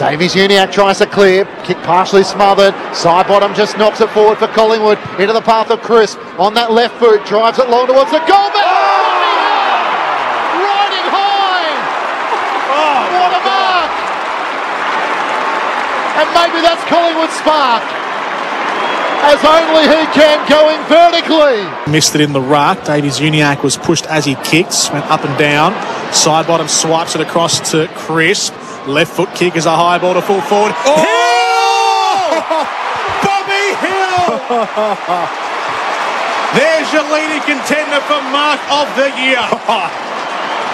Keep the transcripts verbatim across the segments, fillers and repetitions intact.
Davies Uniacke tries to clear, kick partially smothered. Sidebottom just knocks it forward for Collingwood into the path of Crisp. On that left foot, drives it long towards the goal. But Bobby Hill, riding high. Oh, what a mark! And maybe that's Collingwood's spark, as only he can, going vertically. Missed it in the ruck. Davies Uniacke was pushed as he kicks, went up and down. Sidebottom swipes it across to Crisp. Left foot kick is a high ball to full forward. Oh! Hill! Bobby Hill! There's your leading contender for Mark of the Year.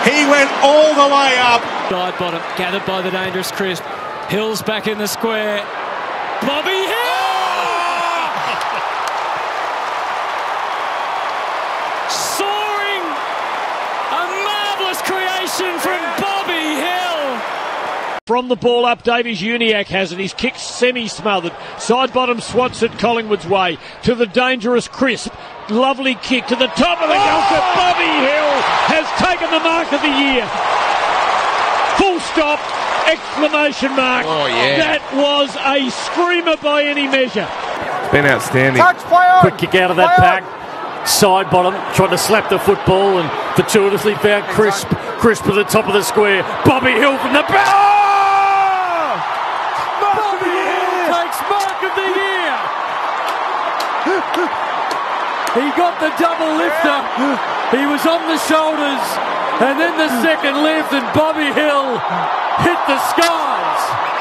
He went all the way up. Sidebottom gathered by the dangerous Crisp. Hill's back in the square. Bobby Hill! Oh! Soaring! A marvellous creation from Bobby Hill! From the ball up, Davies Uniacke has it. He's kicked semi-smothered. Sidebottom swats it Collingwood's way to the dangerous Crisp. Lovely kick to the top of the goal. Bobby Hill has taken the mark of the year. Full stop, exclamation mark. Oh, yeah. That was a screamer by any measure. It's been outstanding. Touch, play on. Quick kick out of that play pack. On. Sidebottom trying to slap the football and fortuitously found Crisp. Crisp at the top of the square. Bobby Hill from the back. Mark of the year. He got the double lift up. He was on the shoulders, and then the second lift, and Bobby Hill hit the skies.